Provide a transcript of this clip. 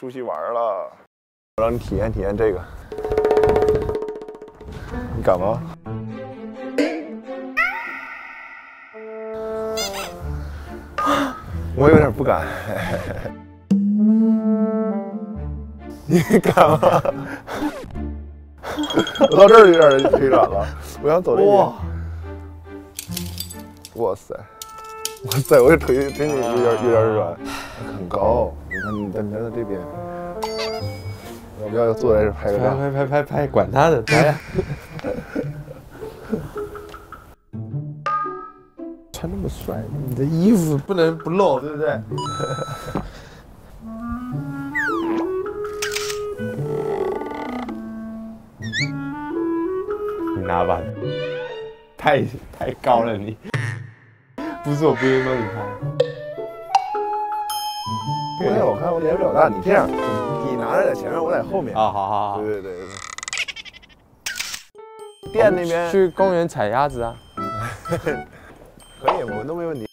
出去玩了，我让你体验体验这个，你敢吗？我有点不敢，你敢吗？我到这儿有点腿软了，我想走这边。哇塞！ 哇塞，我这腿真的有点软，很高。你看，你站在这边，要不要坐在这拍个照？拍，管他的，来呀！穿那么帅，你的衣服不能不露，对不对？你拿吧，太高了你。 不是我不愿意帮你拍，不太好看，我脸比较大。你这样，你拿着在前面，我在后面。啊，好。对。店那边去公园踩鸭子啊，可以，我们都没问题。